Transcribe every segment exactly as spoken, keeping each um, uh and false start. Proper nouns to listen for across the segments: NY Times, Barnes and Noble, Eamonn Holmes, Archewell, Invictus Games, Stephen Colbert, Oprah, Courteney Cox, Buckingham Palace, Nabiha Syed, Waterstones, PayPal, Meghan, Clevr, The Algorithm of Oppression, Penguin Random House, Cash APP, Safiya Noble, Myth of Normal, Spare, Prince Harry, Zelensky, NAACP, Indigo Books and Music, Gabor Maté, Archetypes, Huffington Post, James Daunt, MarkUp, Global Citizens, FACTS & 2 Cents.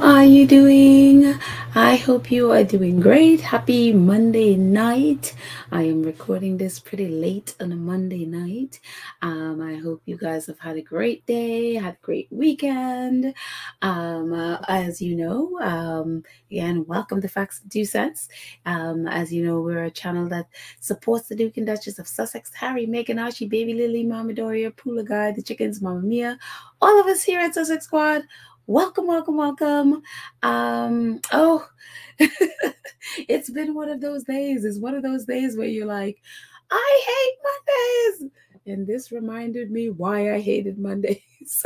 How are you doing? I hope you are doing great. Happy Monday night. I am recording this pretty late on a Monday night. Um, I hope you guys have had a great day, had a great weekend. Um, uh, as you know, um, again, welcome to Facts and Two Cents. Um, as you know, we're a channel that supports the Duke and Duchess of Sussex, Harry, Meghan, Archie, Baby Lily, Mama Doria, Pula Guy, the Chickens, Mama Mia, all of us here at Sussex Squad. Welcome, welcome, welcome. Um, oh, it's been one of those days. It's one of those days where you're like, I hate Mondays. And this reminded me why I hated Mondays.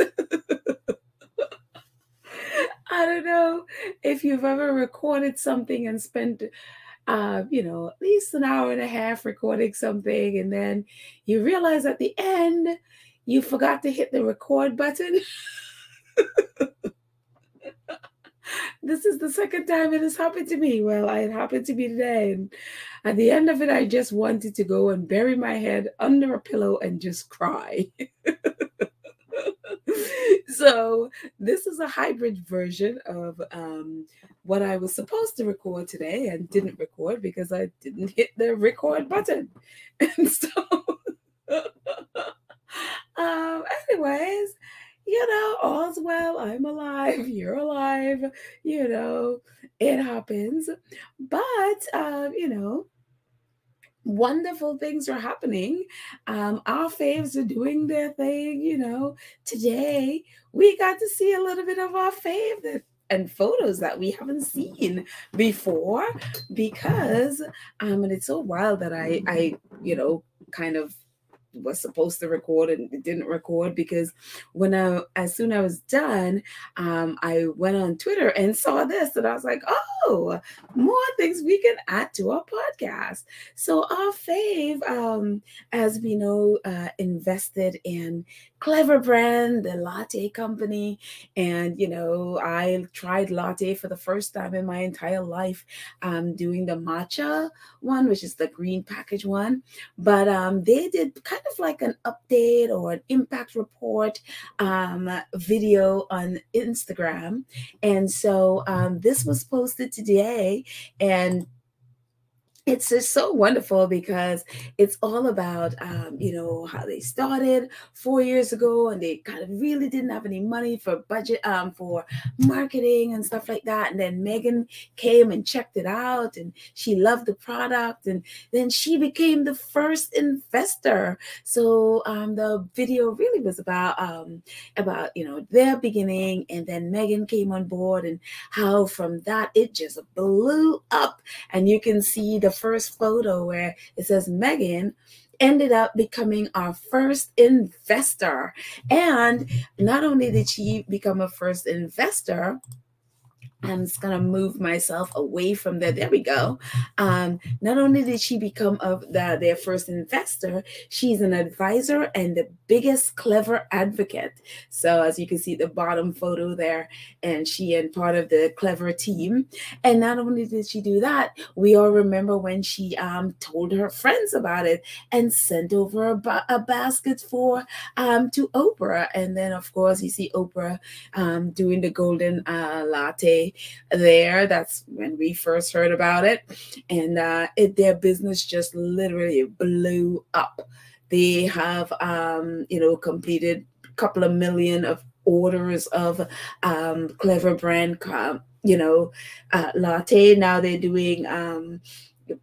I don't know if you've ever recorded something and spent, uh, you know, at least an hour and a half recording something. And then you realize at the end, you forgot to hit the record button. This is the second time it has happened to me. Well, it happened to me today. And at the end of it, I just wanted to go and bury my head under a pillow and just cry. So this is a hybrid version of um, what I was supposed to record today and didn't record because I didn't hit the record button. And so um, anyways, you know, all's well, I'm alive, you're alive, you know, it happens. But, uh, you know, wonderful things are happening. Um, our faves are doing their thing, you know. Today, we got to see a little bit of our fave and photos that we haven't seen before because, um, and it's so wild that I, I you know, kind of, was supposed to record and it didn't record because when I, as soon as I was done, um, I went on Twitter and saw this and I was like, oh, more things we can add to our podcast. So our fave, um, as we know, uh, invested in Clevr brand, the latte company. And, you know, I tried latte for the first time in my entire life, um, doing the matcha one, which is the green package one. But um, they did kind of like an update or an impact report um, video on Instagram. And so um, this was posted today and it's just so wonderful because it's all about, um, you know, how they started four years ago and they kind of really didn't have any money for budget, um, for marketing and stuff like that. And then Meghan came and checked it out and she loved the product and then she became the first investor. So um, the video really was about, um, about, you know, their beginning and then Meghan came on board and how from that it just blew up. And you can see the first photo where it says Meghan ended up becoming our first investor. And not only did she become a first investor, I'm just going to move myself away from there. There we go. Um, not only did she become a, the, their first investor, she's an advisor and the biggest Clevr advocate. So as you can see the bottom photo there, and she and part of the Clevr team. And not only did she do that, we all remember when she um, told her friends about it and sent over a, ba a basket for um, to Oprah. And then, of course, you see Oprah um, doing the golden uh, latte there. That's when we first heard about it. And uh, it, their business just literally blew up. They have, um, you know, completed a couple of million of orders of um, Clevr brand, you know, uh, latte. Now they're doing, um,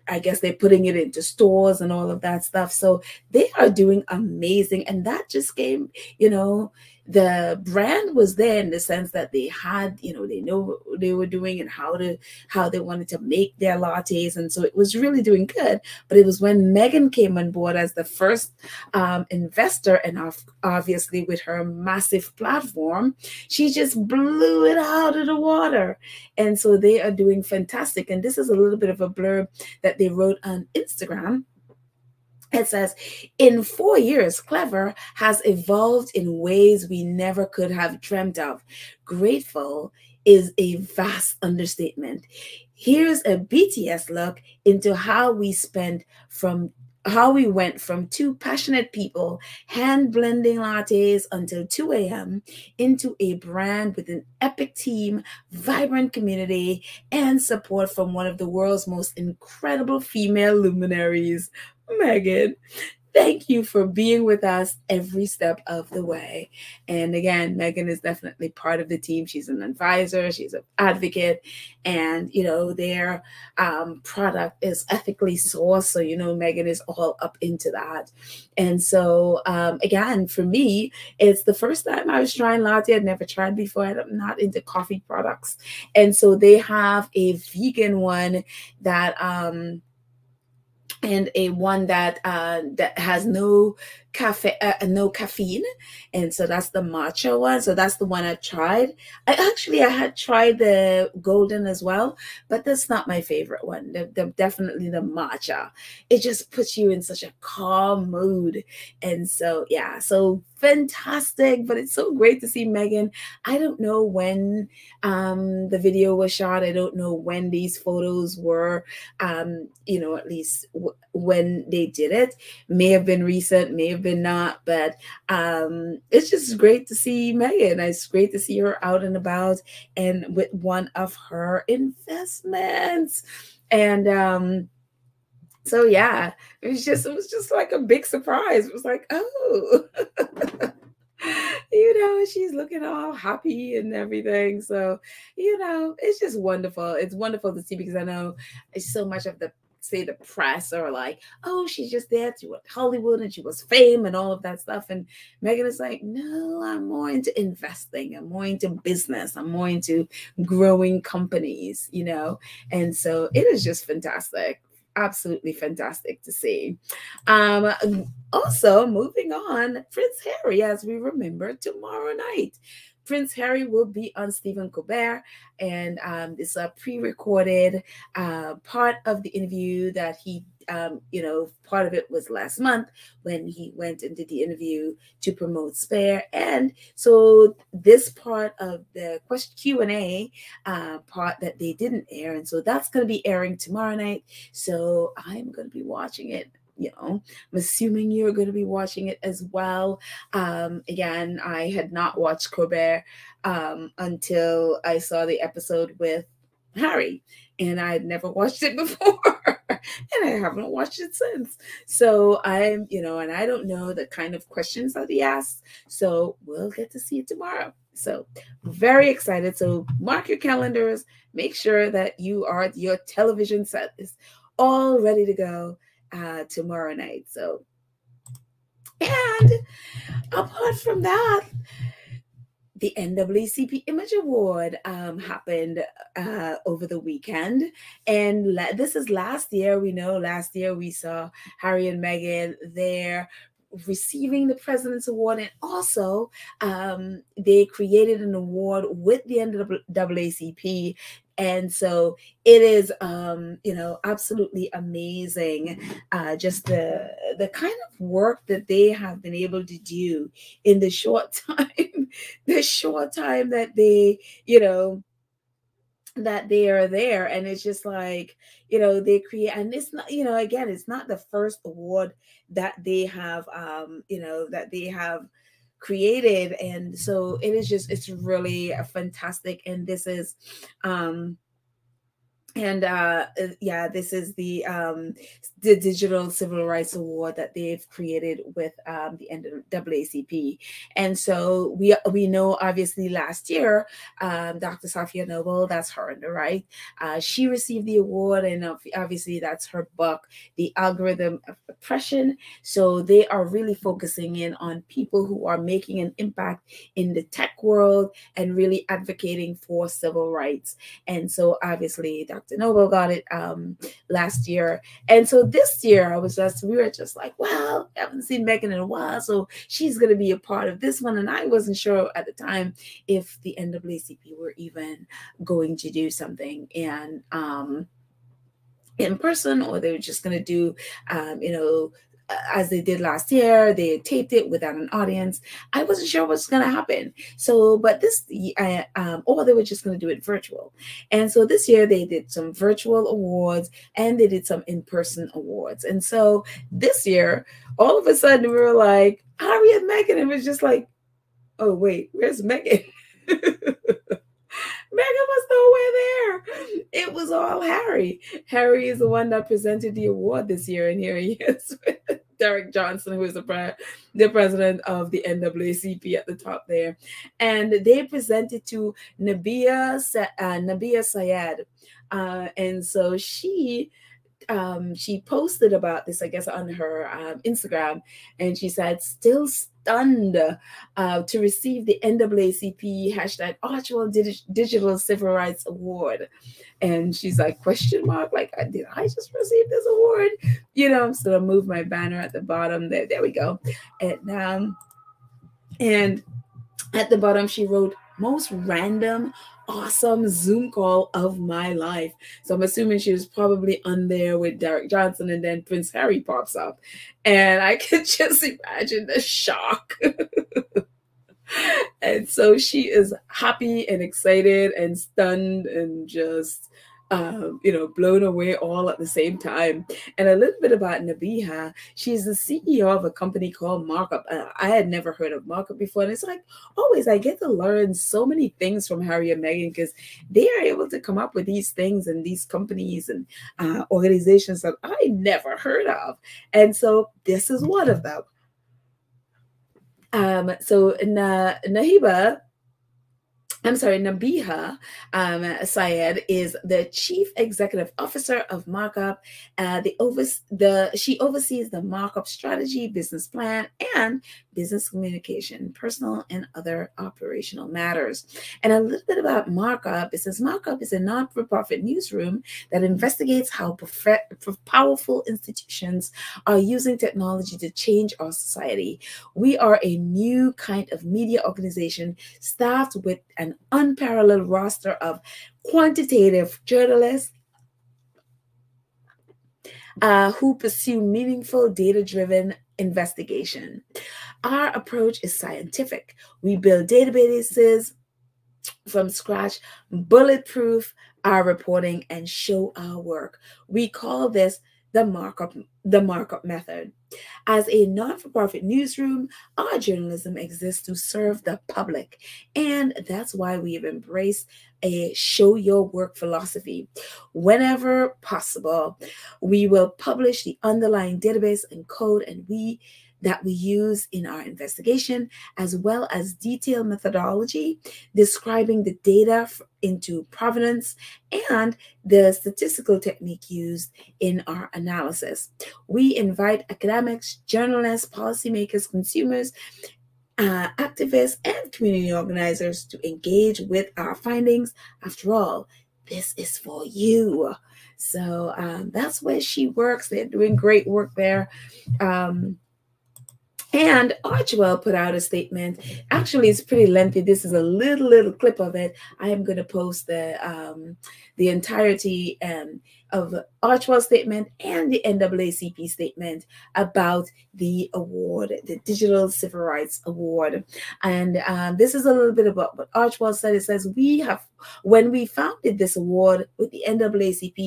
I guess they're putting it into stores and all of that stuff. So they are doing amazing. And that just came, you know, the brand was there in the sense that they had, you know, they know what they were doing and how to, how they wanted to make their lattes. And so it was really doing good. But it was when Meghan came on board as the first um, investor and obviously with her massive platform, she just blew it out of the water. And so they are doing fantastic. And this is a little bit of a blurb that they wrote on Instagram. It says, in four years, Clevr has evolved in ways we never could have dreamt of. Grateful is a vast understatement. Here's a B T S look into how we spend from how we went from two passionate people hand blending lattes until two A M into a brand with an epic team, vibrant community, and support from one of the world's most incredible female luminaries, Meghan. Thank you for being with us every step of the way. And again, Meghan is definitely part of the team. She's an advisor, she's an advocate, and, you know, their um, product is ethically sourced. So, you know, Meghan is all up into that. And so, um, again, for me, it's the first time I was trying latte. I'd never tried before. I'm not into coffee products. And so they have a vegan one that, um, and a one that uh, that has no cafe, uh, no caffeine, and so that's the matcha one. So that's the one I tried. I actually I had tried the golden as well, but that's not my favorite one. The, the, definitely the matcha. It just puts you in such a calm mood, and so yeah, so fantastic. But it's so great to see Meghan. I don't know when um, the video was shot. I don't know when these photos were. Um, you know, at least w when they did it, may have been recent, may have been not. But um, it's just great to see Meghan. It's great to see her out and about and with one of her investments. And um, so yeah, it was just it was just like a big surprise. It was like, oh, you know, she's looking all happy and everything. So, you know, it's just wonderful. It's wonderful to see, because I know so much of the say the press or like, oh, she's just there to Hollywood and she was fame and all of that stuff. And Meghan is like, no, I'm more into investing. I'm more into business. I'm more into growing companies, you know? And so it is just fantastic. Absolutely fantastic to see. Um, also, moving on, Prince Harry, as we remember, tomorrow night. Prince Harry will be on Stephen Colbert, and um, it's a pre-recorded uh, part of the interview that he, um, you know, part of it was last month when he went and did the interview to promote Spare. And so this part of the Q and A uh, part that they didn't air, and so that's going to be airing tomorrow night. So I'm going to be watching it. You know, I'm assuming you're going to be watching it as well. Um, again, I had not watched Colbert um, until I saw the episode with Harry, and I had never watched it before, and I haven't watched it since. So I'm, you know, and I don't know the kind of questions that he asks. So we'll get to see it tomorrow. So very excited. So mark your calendars. Make sure that you are your television set is all ready to go. Uh, tomorrow night. So, and apart from that, the N double A C P Image Award um, happened uh, over the weekend. And this is last year. We know last year we saw Harry and Meghan there receiving the President's Award, and also um, they created an award with the N double A C P. And so it is, um, you know, absolutely amazing, uh, just the the kind of work that they have been able to do in the short time, the short time that they, you know, that they are there. And it's just like, you know, they create, and it's not, you know, again, it's not the first award that they have, um, you know, that they have created. And so it is just, it's really fantastic. And this is, um, and uh, yeah, this is the, um, the Digital Civil Rights Award that they've created with um, the N double A C P. And so we we know, obviously, last year, um, Doctor Safiya Noble, that's her on the right, uh, she received the award, and obviously that's her book, The Algorithm of Oppression. So they are really focusing in on people who are making an impact in the tech world and really advocating for civil rights. And so obviously, Doctor Doctor Noble got it um, last year. And so this year I was just, we were just like, well, I haven't seen Meghan in a while, so she's going to be a part of this one. And I wasn't sure at the time if the N double A C P were even going to do something and um, in person, or they were just going to do, um, you know, as they did last year. They taped it without an audience. I wasn't sure what's going to happen. So, but this, I, um, or they were just going to do it virtual. And so this year they did some virtual awards and they did some in-person awards. And so this year, all of a sudden we were like, Harry and Meghan. It was just like, oh wait, where's Meghan? Meghan was nowhere there. It was all Harry. Harry is the one that presented the award this year, and here he is with Derek Johnson, who is the, pre the president of the N double A C P at the top there. And they presented to Nabiha, uh, Nabiha Syed. Uh, and so she... Um, she posted about this, I guess, on her um, Instagram, and she said, still stunned uh, to receive the N double A C P hashtag Archewell Dig Digital Civil Rights Award. And she's like, question mark, like, did I just receive this award? You know, so I moved my banner at the bottom. There, there we go. And, um, and at the bottom, she wrote, most random, awesome Zoom call of my life. So I'm assuming she was probably on there with Derek Johnson, and then Prince Harry pops up. And I could just imagine the shock. And so she is happy and excited and stunned and just, Um, you know, blown away all at the same time. And a little bit about Nabiha. She's the C E O of a company called MarkUp. Uh, I had never heard of MarkUp before. And it's like, always, I get to learn so many things from Harry and Meghan, because they are able to come up with these things and these companies and uh, organizations that I never heard of. And so this is one of them. Um, so Na Nahiba... I'm sorry, Nabiha um, Syed is the chief executive officer of MarkUp. Uh, the over the she oversees the MarkUp strategy, business plan, and business communication, personal and other operational matters. And a little bit about MarkUp. It says MarkUp is a not-for-profit newsroom that investigates how powerful institutions are using technology to change our society. We are a new kind of media organization staffed with an An unparalleled roster of quantitative journalists uh, who pursue meaningful, data-driven investigation. Our approach is scientific. We build databases from scratch, bulletproof our reporting, and show our work. We call this the MarkUp, the MarkUp method. As a not-for-profit newsroom, our journalism exists to serve the public. And that's why we have embraced a show your work philosophy. Whenever possible, we will publish the underlying database and code and we that we use in our investigation, as well as detailed methodology describing the data into provenance and the statistical technique used in our analysis. We invite academics, journalists, policymakers, consumers, uh, activists, and community organizers to engage with our findings. After all, this is for you. So um, that's where she works. They're doing great work there. Um, And Archewell put out a statement. Actually, it's pretty lengthy. This is a little, little clip of it. I am going to post the um, the entirety um, of Archewell's statement and the N double A C P statement about the award, the Digital Civil Rights Award. And um, this is a little bit about what Archewell said. It says, we have, when we founded this award with the N double A C P,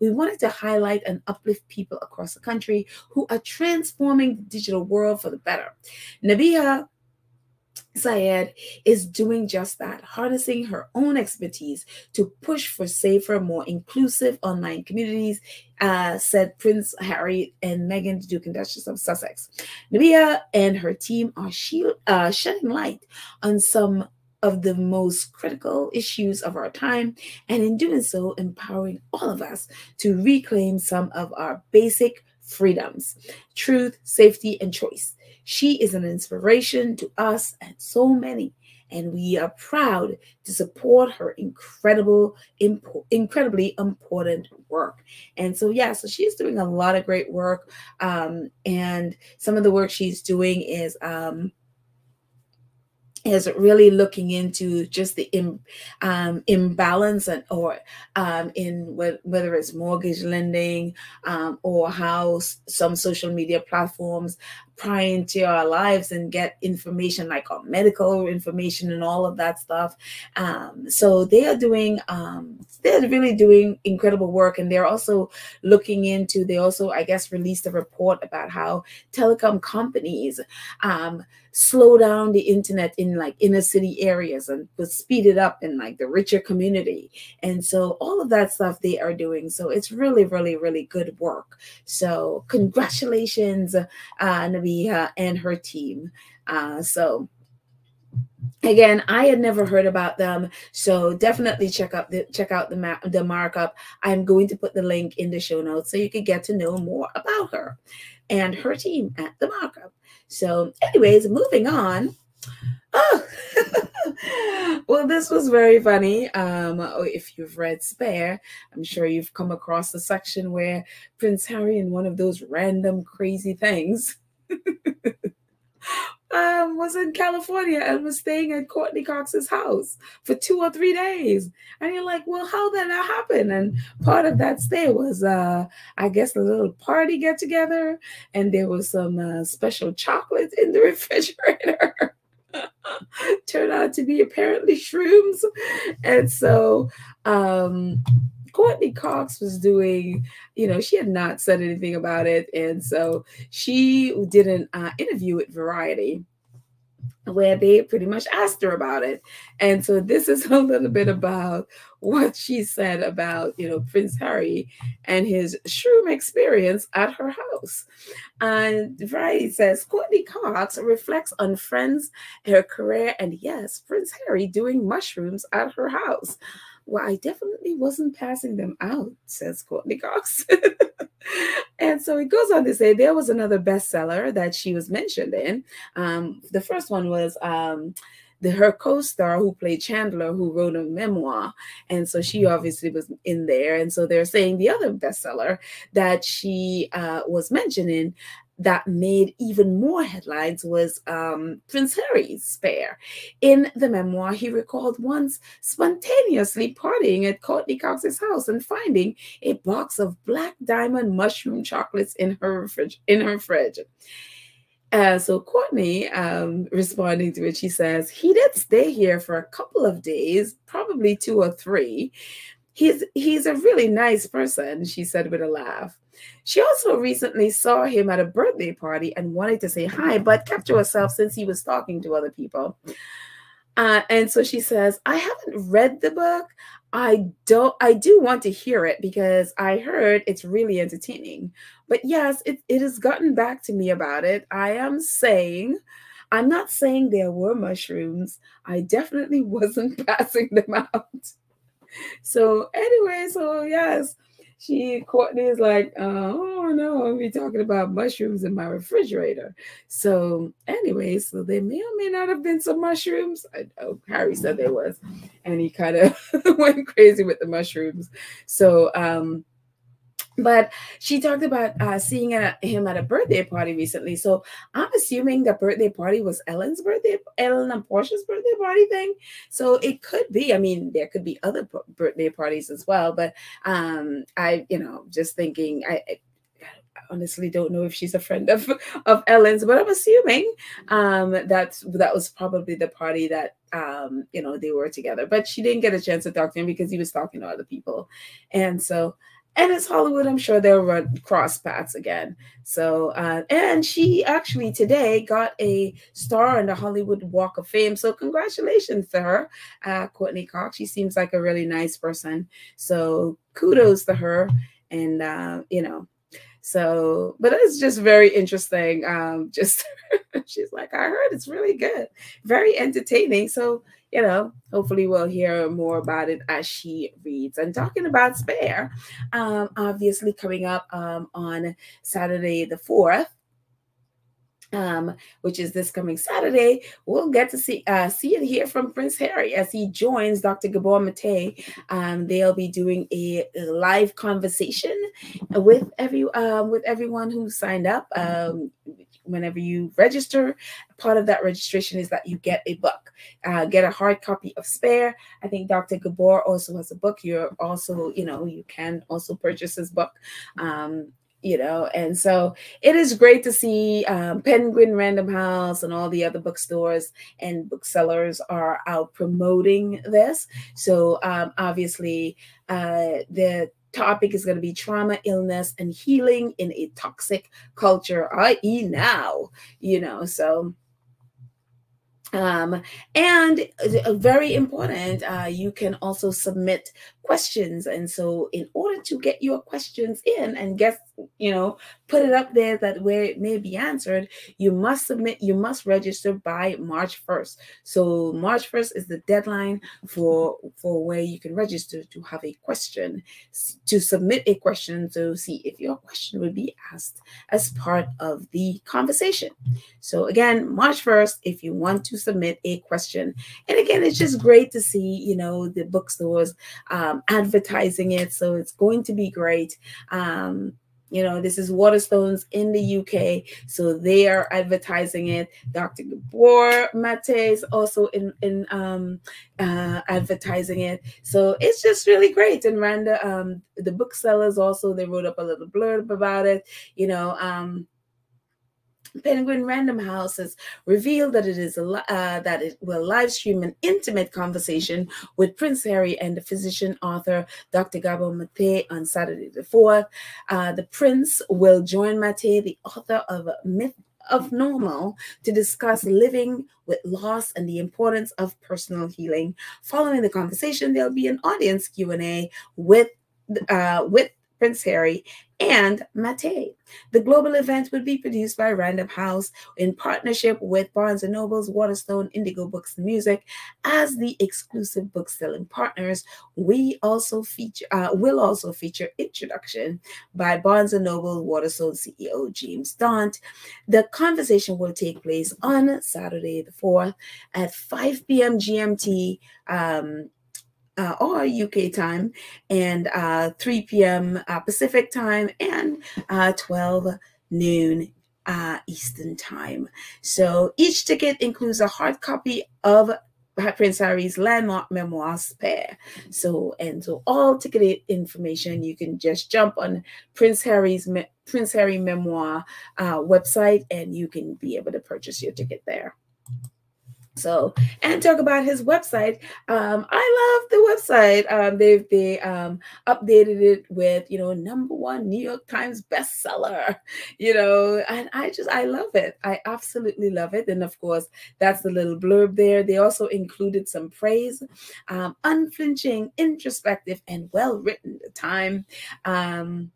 we wanted to highlight and uplift people across the country who are transforming the digital world for the better. Nabiha Syed is doing just that, harnessing her own expertise to push for safer, more inclusive online communities, uh, said Prince Harry and Meghan, the Duke and Duchess of Sussex. Nabiha and her team are shield, uh, shedding light on some of the most critical issues of our time, and in doing so, empowering all of us to reclaim some of our basic freedoms, truth, safety, and choice. She is an inspiration to us and so many, and we are proud to support her incredible, impo incredibly important work. And so, yeah, so she's doing a lot of great work, um, and some of the work she's doing is um, is really looking into just the im, um, imbalance and or um, in whether it's mortgage lending um, or how some social media platforms pry into our lives and get information like our medical information and all of that stuff. Um, so they are doing, um, they're really doing incredible work, and they're also looking into, they also, I guess, released a report about how telecom companies um, slow down the internet in like inner city areas and but speed it up in like the richer community. And so all of that stuff they are doing. So it's really, really, really good work. So congratulations, uh, Nabiha and her team. Uh, so again, I had never heard about them, so definitely check out the check out the ma the markup. I'm going to put the link in the show notes so you can get to know more about her and her team at the markup. So, anyways, moving on. Oh. Well, this was very funny. Um, if you've read Spare, I'm sure you've come across the section where Prince Harry and one of those random crazy things. um, was in California and was staying at Courteney Cox's house for two or three days. And you're like, well, how did that happen? And part of that stay was, uh, I guess, a little party get together, and there was some uh, special chocolate in the refrigerator. Turned out to be apparently shrooms. And so, um, Courteney Cox was doing, you know, she had not said anything about it. And so she did an uh, interview with Variety where they pretty much asked her about it. And so this is a little bit about what she said about, you know, Prince Harry and his shroom experience at her house. And Variety says, Courteney Cox reflects on friends, her career, and yes, Prince Harry doing mushrooms at her house. Well, I definitely wasn't passing them out, says Courteney Cox. And so it goes on to say there was another bestseller that she was mentioned in. Um, the first one was um, the, her co-star who played Chandler, who wrote a memoir. And so she obviously was in there. And so they're saying the other bestseller that she uh, was mentioning that made even more headlines was um, Prince Harry's Spare. In the memoir, he recalled once spontaneously partying at Courteney Cox's house and finding a box of black diamond mushroom chocolates in her fridge. In her fridge. Uh, so Courteney, um, responding to it, she says, he did stay here for a couple of days, probably two or three. He's, he's a really nice person, she said with a laugh. She also recently saw him at a birthday party and wanted to say hi, but kept to herself since he was talking to other people. Uh, and so she says, I haven't read the book. I don't, I do want to hear it because I heard it's really entertaining. But yes, it, it has gotten back to me about it. I am saying, I'm not saying there were mushrooms. I definitely wasn't passing them out. So anyway, so yes. She, Courteney is like, uh, oh no, I'll be talking about mushrooms in my refrigerator. So anyway, so they may or may not have been some mushrooms. I know Harry said there was, and he kind of went crazy with the mushrooms. So, um, but she talked about uh, seeing a, him at a birthday party recently. So I'm assuming the birthday party was Ellen's birthday, Ellen and Portia's birthday party thing. So it could be, I mean, there could be other birthday parties as well. But um, I, you know, just thinking, I, I honestly don't know if she's a friend of, of Ellen's, but I'm assuming um, that that was probably the party that, um, you know, they were together. But she didn't get a chance to talk to him because he was talking to other people. And so... and it's Hollywood. I'm sure they'll run cross paths again. So, uh, and she actually today got a star on the Hollywood Walk of Fame. So congratulations to her, uh, Courteney Cox. She seems like a really nice person. So kudos to her. And, uh, you know, so, but it's just very interesting. Um, just, she's like, I heard it's really good. Very entertaining. So, you know, hopefully we'll hear more about it as she reads. And talking about Spare, um, obviously coming up um, on Saturday the fourth, um, which is this coming Saturday, we'll get to see uh, see and hear from Prince Harry as he joins Doctor Gabor Maté. Um, they'll be doing a live conversation with every um, with everyone who signed up. Um, whenever you register. Part of that registration is that you get a book. Uh, get a hard copy of Spare. I think Doctor Gabor also has a book. You're also, you know, you can also purchase his book. Um, You know, and so it is great to see um, Penguin Random House and all the other bookstores and booksellers are out promoting this. So um, obviously uh, the topic is going to be trauma, illness, and healing in a toxic culture, that is now, you know, so. Um, and uh, very important, uh, you can also submit questions. And so in order to get your questions in and guess, you know, put it up there that where it may be answered, you must submit, you must register by March first. So March first is the deadline for, for where you can register to have a question, to submit a question to see if your question would be asked as part of the conversation. So again, March first, if you want to submit a question. And again, it's just great to see, you know, the bookstores um, advertising it. So it's going to be great. Um, you know, this is Waterstones in the U K. So they are advertising it. Doctor Gabor Maté is also in, in um, uh, advertising it. So it's just really great. And Randa, um, the booksellers also, they wrote up a little blurb about it, you know, um, Penguin Random House has revealed that it is a, uh, that it will live stream an intimate conversation with Prince Harry and the physician author Doctor Gabor Maté on Saturday the fourth. Uh, the Prince will join Maté, the author of Myth of Normal, to discuss living with loss and the importance of personal healing. Following the conversation, there'll be an audience Q and A with uh, with Prince Harry and Maté. The global event would be produced by Random House in partnership with Barnes and Noble's Waterstone, Indigo Books and Music as the exclusive book selling partners. We also feature, uh, will also feature introduction by Barnes and Noble Waterstone C E O James Daunt. The conversation will take place on Saturday the fourth at five P M G M T. Um, Uh, or U K time, and uh, three P M Uh, Pacific time, and uh, twelve noon uh, Eastern time. So each ticket includes a hard copy of Prince Harry's landmark memoir, Spare. So, and so all ticketed information, you can just jump on Prince Harry's me Prince Harry memoir uh, website, and you can be able to purchase your ticket there. So, and talk about his website. Um, I love the website. Um, they've they um, updated it with, you know, number one New York Times bestseller, you know, and I just, I love it. I absolutely love it. And of course, that's the little blurb there. They also included some praise, um, unflinching, introspective, and well-written. The Time, um,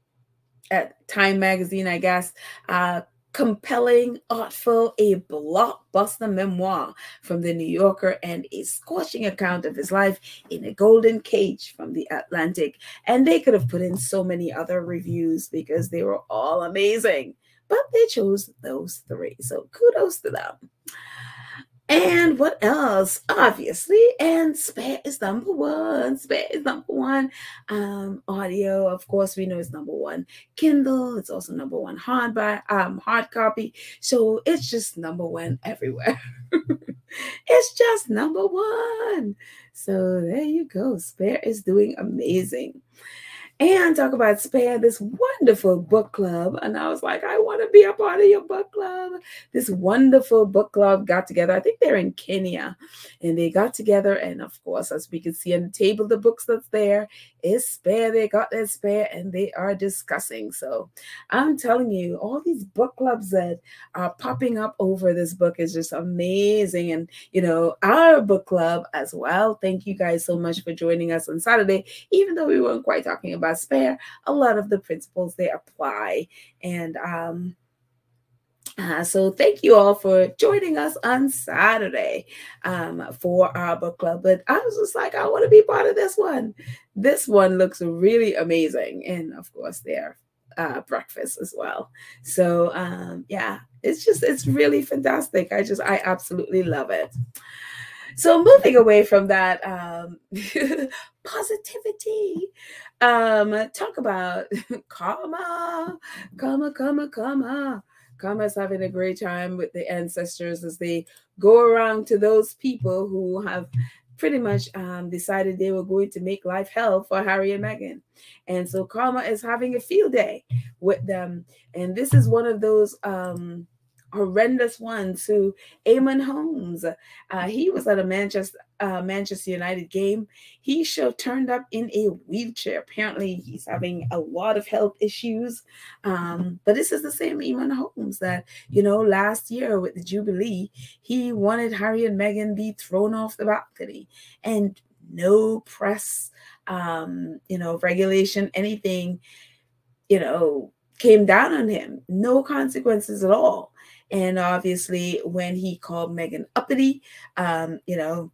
at Time Magazine, I guess, uh, compelling, artful, a blockbuster memoir from The New Yorker, and a scorching account of his life in a golden cage from The Atlantic. And they could have put in so many other reviews because they were all amazing, but they chose those three. So kudos to them. And what else? Obviously, and Spare is number one. Spare is number one. Um, audio, of course, we know it's number one. Kindle, it's also number one hard by um hard copy. So it's just number one everywhere. It's just number one. So there you go. Spare is doing amazing. And talk about Spare, this wonderful book club. And I was like, I want to be a part of your book club. This wonderful book club got together. I think they're in Kenya. And they got together. And of course, as we can see on the table, the books that's there is Spare. They got their Spare and they are discussing. So I'm telling you, all these book clubs that are popping up over this book is just amazing. And, you know, our book club as well. Thank you guys so much for joining us on Saturday, even though we weren't quite talking about Spare. A lot of the principles they apply, and um uh, so thank you all for joining us on Saturday um for our book club. But I was just like, I want to be part of this one. This one looks really amazing, and of course their uh breakfast as well. So um yeah, it's just, it's really fantastic. I just, I absolutely love it. So moving away from that, um, positivity, um, talk about karma, karma, karma, karma. Karma's having a great time with the ancestors as they go around to those people who have pretty much um, decided they were going to make life hell for Harry and Meghan. And so Karma is having a field day with them. And this is one of those um, horrendous ones to Eamonn Holmes. Uh, he was at a Manchester, uh, Manchester United game. He show turned up in a wheelchair. Apparently he's having a lot of health issues. Um, but this is the same Eamonn Holmes that, you know, last year with the Jubilee, he wanted Harry and Meghan be thrown off the balcony, and no press, um, you know, regulation, anything, you know, came down on him. No consequences at all. And obviously, when he called Meghan uppity, um, you know,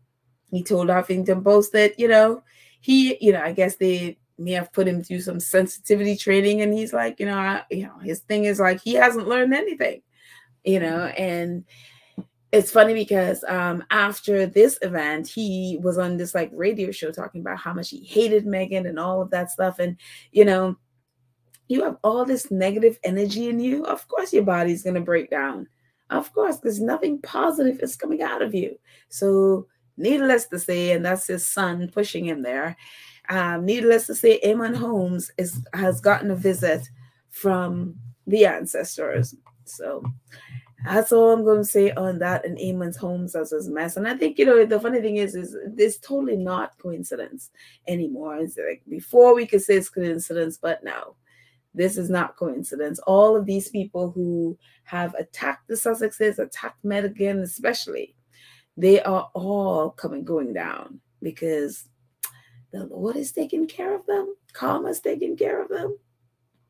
he told Huffington Post that, you know, he, you know, I guess they may have put him through some sensitivity training. And he's like, you know, I, you know, his thing is like, he hasn't learned anything, you know. And it's funny because um, after this event, he was on this like radio show talking about how much he hated Meghan and all of that stuff. And, you know, you have all this negative energy in you, of course your body's going to break down. Of course, because nothing positive is coming out of you. So needless to say, and that's his son pushing him there, um, needless to say, Eamonn Holmes is, has gotten a visit from the ancestors. So that's all I'm going to say on that, and Eamonn Holmes as his mess. And I think, you know, the funny thing is, is it's totally not coincidence anymore. It's like before we could say it's coincidence, but now. This is not coincidence. All of these people who have attacked the Sussexes, attacked Meghan especially, they are all coming, going down because the Lord is taking care of them. Karma is taking care of them.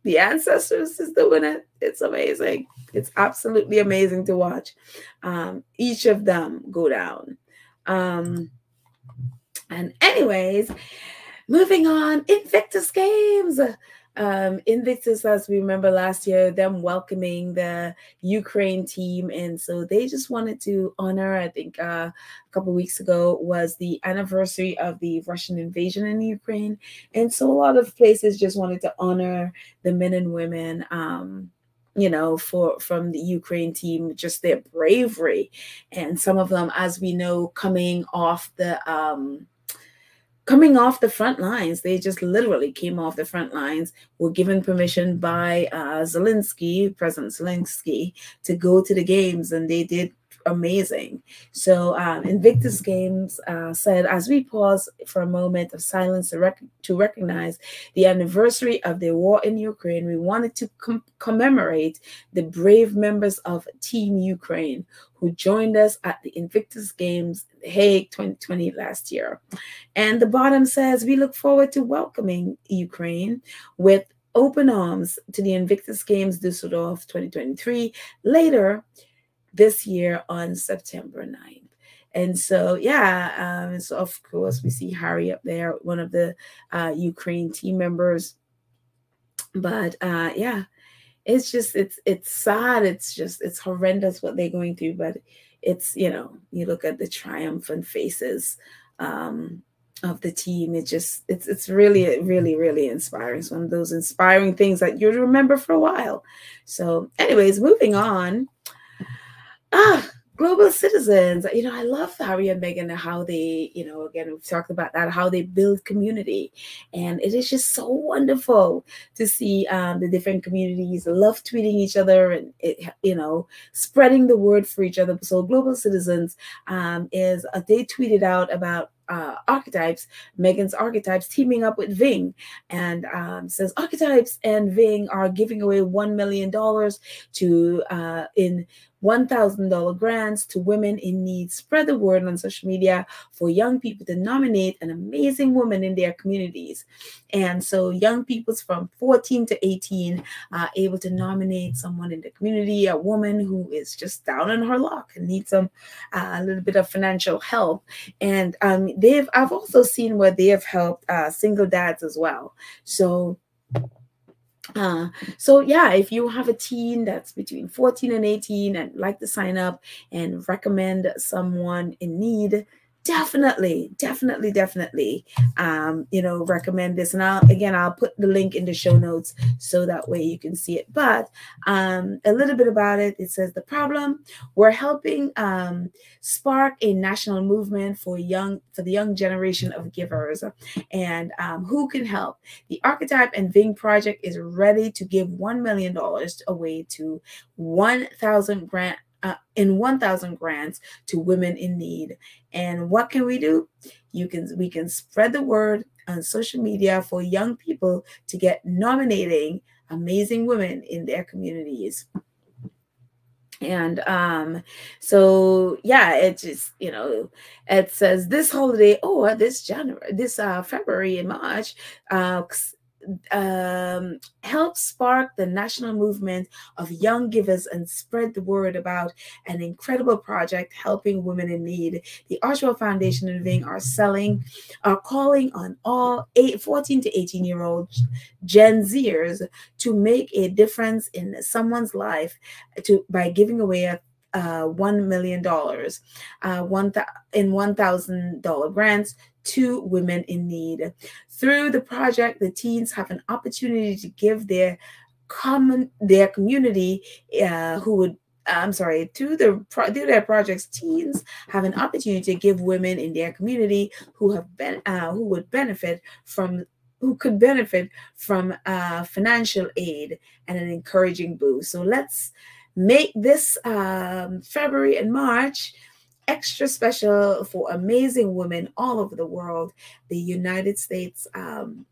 The ancestors is doing it. It's amazing. It's absolutely amazing to watch um, each of them go down. Um, and anyways, moving on, Invictus Games. Um, Invictus, as we remember last year, them welcoming the Ukraine team. And so they just wanted to honor, I think uh, a couple weeks ago was the anniversary of the Russian invasion in Ukraine. And so a lot of places just wanted to honor the men and women, um, you know, for from the Ukraine team, just their bravery. And some of them, as we know, coming off the... Um, Coming off the front lines, they just literally came off the front lines, were given permission by uh, Zelensky, President Zelensky, to go to the games, and they did amazing. So um, Invictus Games uh, said, as we pause for a moment of silence to, rec to recognize the anniversary of the war in Ukraine, we wanted to com commemorate the brave members of Team Ukraine who joined us at the Invictus Games Hague twenty twenty last year. And the bottom says, we look forward to welcoming Ukraine with open arms to the Invictus Games Dusseldorf twenty twenty-three later this year on September ninth. And so, yeah, um, so of course we see Harry up there, one of the uh, Ukraine team members. But uh, yeah, it's just, it's, it's sad. It's just, it's horrendous what they're going through, but it's, you know, you look at the triumphant faces um, of the team. It just, it's, it's really, really, really inspiring. It's one of those inspiring things that you'll remember for a while. So anyways, moving on. Ah, global citizens. You know, I love Harry and Meghan and how they, you know, again, we've talked about that, how they build community. And it is just so wonderful to see um, the different communities love tweeting each other and, it, you know, spreading the word for each other. So global citizens um, is, uh, they tweeted out about Uh, Archetypes, Meghan's Archetypes teaming up with Ving, and um, says Archetypes and Ving are giving away one million dollars to uh, in one thousand dollar grants to women in need. Spread the word on social media for young people to nominate an amazing woman in their communities. And so young people from fourteen to eighteen are able to nominate someone in the community, a woman who is just down on her luck and needs some uh, a little bit of financial help. And um, They've, I've also seen where they have helped uh, single dads as well. So, uh, so yeah, if you have a teen that's between fourteen and eighteen and like to sign up and recommend someone in need, definitely, definitely, definitely, um, you know, recommend this. And I'll, again, I'll put the link in the show notes so that way you can see it. But um, a little bit about it. It says the problem, we're helping um, spark a national movement for young, for the young generation of givers. And um, who can help? The Archetype and Ving project is ready to give one million dollars away to one thousand grant Uh, in one thousand grants to women in need. And what can we do? You can, we can spread the word on social media for young people to get nominating amazing women in their communities. And um, so, yeah, it just, you know, it says this holiday, or this January, this uh, February and March, uh, um help spark the national movement of young givers and spread the word about an incredible project helping women in need. The Archewell Foundation and Ving are selling are calling on all eight, fourteen to eighteen year old Gen Zers to make a difference in someone's life to by giving away a uh one million dollars uh one th in one thousand dollar grants to women in need. Through the project, the teens have an opportunity to give their common their community uh who would I'm sorry, through, the, through their projects, teens have an opportunity to give women in their community who have been uh who would benefit from who could benefit from uh financial aid and an encouraging boost. So let's make this um, February and March extra special for amazing women all over the world. The United States, um,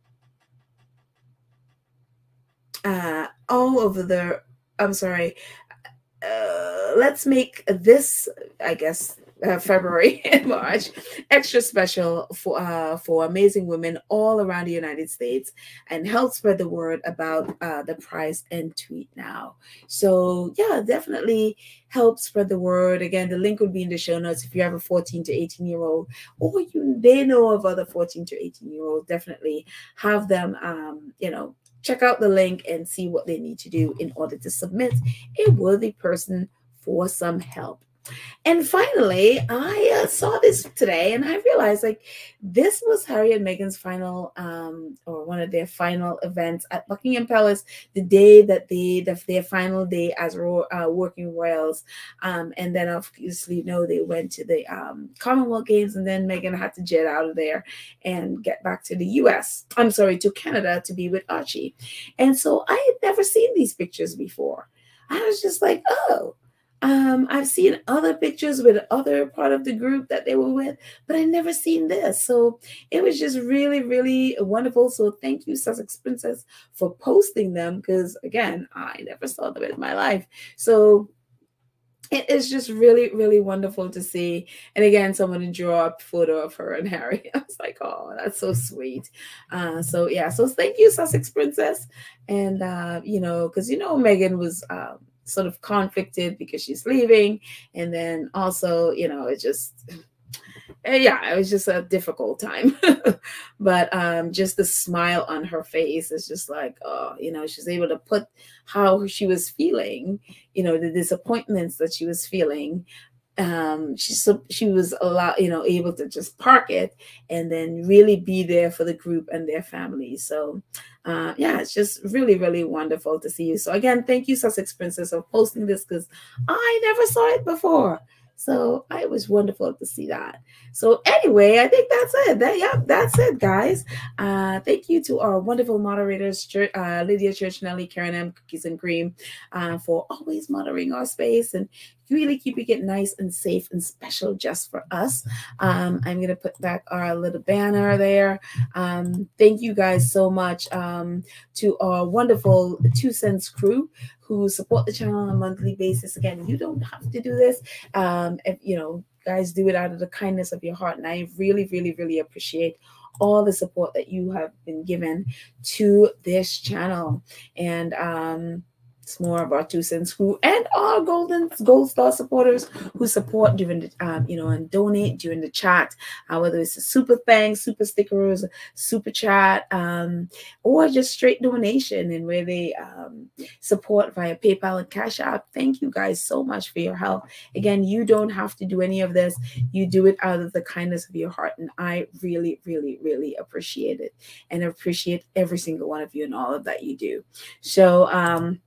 uh, all over the, I'm sorry, uh, let's make this, I guess, uh, February and March extra special for, uh, for amazing women all around the United States, and help spread the word about uh, the prize and tweet now. So yeah, definitely help spread the word. Again, the link would be in the show notes. If you have a fourteen to eighteen year old, or you may know of other fourteen to eighteen year olds, definitely have them, um, you know, check out the link and see what they need to do in order to submit a worthy person for some help. And finally, I uh, saw this today, and I realized, like, this was Harry and Meghan's final, um, or one of their final events at Buckingham Palace, the day that they, the, their final day as ro uh, working royals. Um, and then, obviously, you know, they went to the um, Commonwealth Games, and then Meghan had to jet out of there and get back to the U S I'm sorry, to Canada to be with Archie. And so I had never seen these pictures before. I was just like, oh. Um, I've seen other pictures with other part of the group that they were with, but I never seen this. So it was just really, really wonderful. So thank you, Sussex Princess, for posting them, because again, I never saw them in my life. So it is just really, really wonderful to see. And again, someone drew up a photo of her and Harry. I was like, oh, that's so sweet. Uh, so yeah, so thank you, Sussex Princess. And, uh, you know, because, you know, Meghan was, um, sort of conflicted because she's leaving, and then also, you know, it just, yeah, it was just a difficult time. But um, just the smile on her face is just like, oh, you know, she's able to put how she was feeling, you know, the disappointments that she was feeling. Um, she so she was allowed, you know, able to just park it and then really be there for the group and their family. So, uh, yeah, it's just really, really wonderful to see you. So again, thank you, Sussex Princess, for posting this, because I never saw it before. So it was wonderful to see that. So anyway, I think that's it. That, yeah, that's it, guys. Uh, thank you to our wonderful moderators, uh, Lydia Church, Nelly, Karen M, Cookies and Cream, uh, for always monitoring our space and really keeping it nice and safe and special just for us. Um, I'm going to put back our little banner there. Um, thank you guys so much um, to our wonderful Two Cents crew who support the channel on a monthly basis. Again, you don't have to do this. Um, if, you know, guys do it out of the kindness of your heart. And I really, really, really appreciate all the support that you have been given to this channel. And um, more of our two cents crew and our golden gold star supporters who support during the um, you know, and donate during the chat, uh, whether it's a super thanks, super stickers, super chat, um, or just straight donation, and where they um, support via PayPal and Cash App. Thank you guys so much for your help. Again, you don't have to do any of this. You do it out of the kindness of your heart, and I really, really, really appreciate it, and appreciate every single one of you and all of that you do. So, um,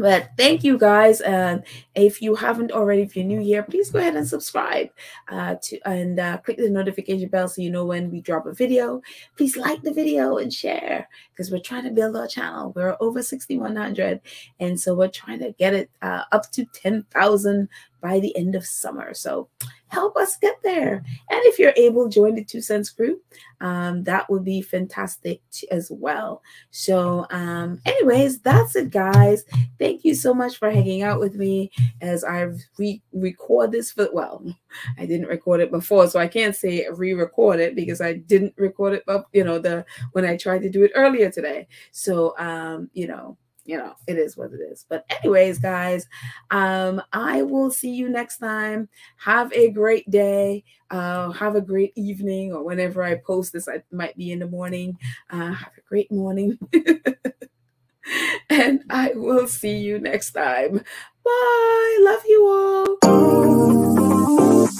but thank you guys. And uh, if you haven't already, if you're new here, please go ahead and subscribe uh, to and uh, click the notification bell so you know when we drop a video. Please like the video and share, because we're trying to build our channel. We're over sixty-one hundred, and so we're trying to get it uh, up to ten thousand by the end of summer. So help us get there. And if you're able, join the Two Cents group. Um, that would be fantastic as well. So um, anyways, that's it, guys. Thank you so much for hanging out with me as I re-record this. For, well, I didn't record it before, so I can't say re-record it, because I didn't record it, but, you know, the when I tried to do it earlier today. So, um, you know, You know, it is what it is. But anyways, guys, um, I will see you next time. Have a great day. Uh, have a great evening, or whenever I post this, I might be in the morning. Uh, have a great morning. And I will see you next time. Bye. Love you all.